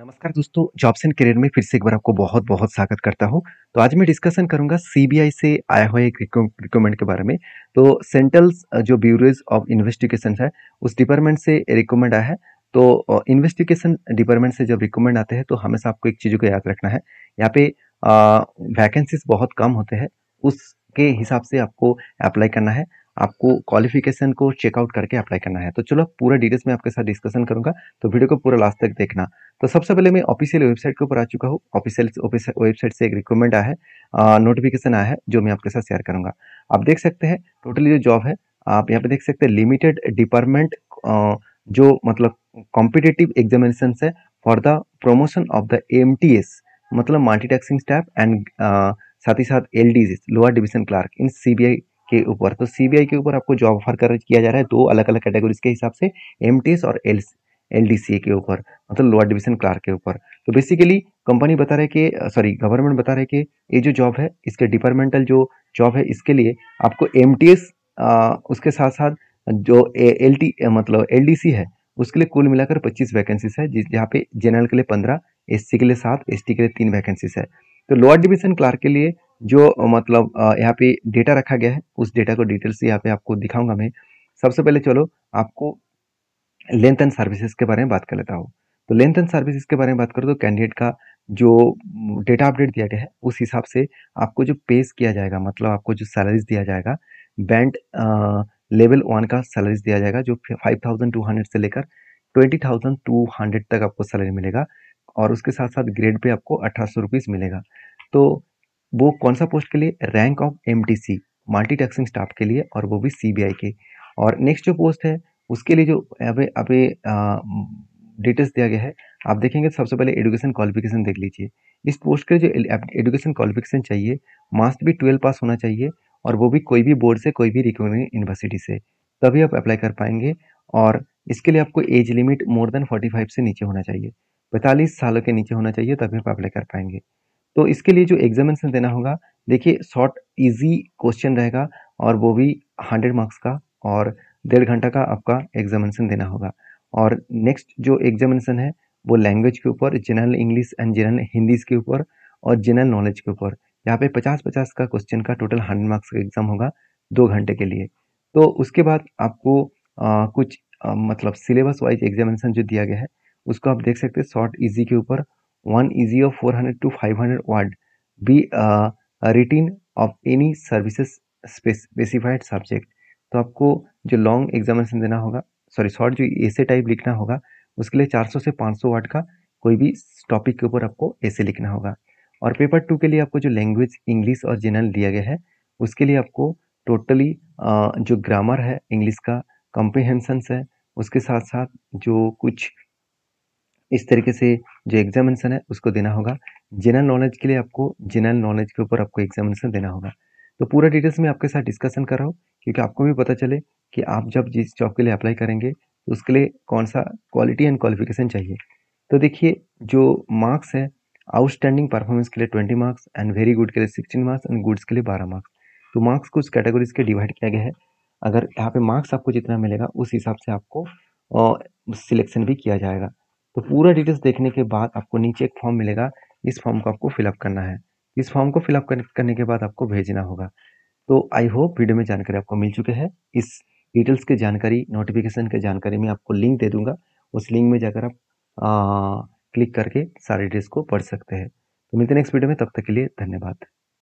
नमस्कार दोस्तों, jobs and career में फिर से एक बार आपको बहुत बहुत स्वागत करता हूं। तो आज मैं डिस्कशन करूंगा सीबीआई से आया हुआ एक रिकमेंड के बारे में। तो सेंट्रल जो ब्यूरोज ऑफ इन्वेस्टिगेशन है उस डिपार्टमेंट से रिकमेंड आया है। तो इन्वेस्टिगेशन डिपार्टमेंट से जब रिकमेंड आते हैं तो हमेशा आपको एक चीज़ को याद रखना है, यहाँ पे वैकेंसीज बहुत कम होते हैं, उसके हिसाब से आपको अप्लाई करना है, आपको क्वालिफिकेशन को चेकआउट करके अप्लाई करना है। तो चलो पूरा डिटेल्स में आपके साथ डिस्कशन करूंगा, तो वीडियो को पूरा लास्ट तक देखना। तो सबसे पहले मैं ऑफिशियल वेबसाइट के ऊपर आ चुका हूँ। ऑफिशियल वेबसाइट से एक रिक्वायरमेंट आया है, नोटिफिकेशन आया है, जो मैं आपके साथ शेयर करूंगा। आप देख सकते हैं टोटली जो जॉब है, आप यहाँ पे देख सकते हैं लिमिटेड डिपार्टमेंट, जो मतलब कॉम्पिटेटिव एग्जामिनेशन है for the promotion of the MTS मतलब मल्टीटास्किंग स्टाफ एंड साथ ही साथ LDC lower division clerk in CBI के ऊपर। तो CBI के ऊपर आपको जॉब ऑफर किया जा रहा है दो अलग अलग कैटेगरीज के हिसाब से, MTS और LDC के ऊपर, मतलब लोअर डिवीजन क्लार्क के ऊपर। तो बेसिकली कंपनी बता रहे कि गवर्नमेंट बता रहे कि ये जो जॉब है, इसके डिपार्टमेंटल जो जॉब है, इसके लिए आपको MTS उसके साथ साथ जो LDC है उसके लिए कुल मिलाकर 25 वैकेंसीज है, जहाँ पे जनरल के लिए 15, SC के लिए 7, ST के लिए 3 वैकेंसीज है। तो लोअर डिवीजन क्लार्क के लिए जो मतलब यहाँ पे डेटा रखा गया है, उस डेटा को डिटेल्स यहाँ पे आपको दिखाऊंगा मैं। सबसे पहले चलो आपको लेंथ एंड सर्विसेज के बारे में बात कर लेता हूँ। तो लेंथ एंड सर्विसेज के बारे में बात करो तो कैंडिडेट का जो डेटा अपडेट दिया गया है उस हिसाब से आपको जो पेस किया जाएगा, मतलब आपको जो सैलरीज दिया जाएगा, बैंड लेवल 1 का सैलरीज दिया जाएगा जो 5200 से लेकर 20200 तक आपको सैलरी मिलेगा, और उसके साथ साथ ग्रेड पे आपको 1800 रुपीज़ मिलेगा। तो वो कौन सा पोस्ट के लिए, rank of MTC multitasking staff के लिए, और वो भी CBI के। और नेक्स्ट जो पोस्ट है उसके लिए जो अभी डिटेल्स दिया गया है आप देखेंगे। सबसे पहले एजुकेशन क्वालिफिकेशन देख लीजिए। इस पोस्ट के लिए जो एजुकेशन क्वालिफिकेशन चाहिए, मास्ट भी 12 पास होना चाहिए, और वो भी कोई भी बोर्ड से, कोई भी रिकॉग्नाइज्ड यूनिवर्सिटी से, तभी आप अप्लाई कर पाएंगे। और इसके लिए आपको एज लिमिट मोर देन 45 से नीचे होना चाहिए, 45 सालों के नीचे होना चाहिए, तभी आप अप्लाई कर पाएंगे। तो इसके लिए जो एग्जामिनेशन देना होगा, देखिए शॉर्ट इजी क्वेश्चन रहेगा, और वो भी 100 मार्क्स का, और 1.5 घंटा का आपका एग्जामिनेशन देना होगा। और नेक्स्ट जो एग्जामिनेशन है वो लैंग्वेज के ऊपर, general English and general Hindi के ऊपर, और जनरल नॉलेज के ऊपर। यहाँ पे 50-50 का क्वेश्चन का टोटल 100 मार्क्स का एग्जाम होगा 2 घंटे के लिए। तो उसके बाद आपको कुछ मतलब सिलेबस वाइज एग्जामिनेशन जो दिया गया है उसको आप देख सकते हैं। शॉर्ट इजी के ऊपर 1 easy of 400 to 500 word be written of any services specified subject। तो आपको जो लॉन्ग एग्जामिनेशन देना होगा, शॉर्ट जो ऐसे टाइप लिखना होगा, उसके लिए 400 से 500 वर्ड का कोई भी टॉपिक के ऊपर आपको ऐसे लिखना होगा। और पेपर 2 के लिए आपको जो लैंग्वेज इंग्लिश और जनरल दिया गया है उसके लिए आपको टोटली जो ग्रामर है इंग्लिश का, कॉम्प्रिहेंशंस है, उसके साथ साथ जो कुछ इस तरीके से जो एग्जामिनेशन है उसको देना होगा। जनरल नॉलेज के लिए आपको जनरल नॉलेज के ऊपर आपको एग्जामिनेशन देना होगा। तो पूरा डिटेल्स में आपके साथ डिस्कशन कर रहा हूँ, क्योंकि आपको भी पता चले कि आप जब जिस जॉब के लिए अप्लाई करेंगे तो उसके लिए कौन सा क्वालिटी एंड क्वालिफिकेशन चाहिए। तो देखिए जो मार्क्स है, आउटस्टैंडिंग परफॉर्मेंस के लिए 20 मार्क्स, एंड वेरी गुड के लिए 16 मार्क्स, एंड गुड्स के लिए 12 मार्क्स। तो मार्क्स कुछ कैटेगरीज के डिवाइड किया गया है। अगर यहाँ पे मार्क्स आपको जितना मिलेगा उस हिसाब से आपको सिलेक्शन भी किया जाएगा। तो पूरा डिटेल्स देखने के बाद आपको नीचे एक फॉर्म मिलेगा, इस फॉर्म को आपको फिलअप करना है। इस फॉर्म को फिलअप करने के बाद आपको भेजना होगा। तो आई होप वीडियो में जानकारी आपको मिल चुके हैं। इस डिटेल्स की जानकारी, नोटिफिकेशन की जानकारी में आपको लिंक दे दूंगा, उस लिंक में जाकर आप क्लिक करके सारे डिटेल्स को पढ़ सकते हैं। तो मिलते हैं नेक्स्ट वीडियो में, तब तक के लिए धन्यवाद।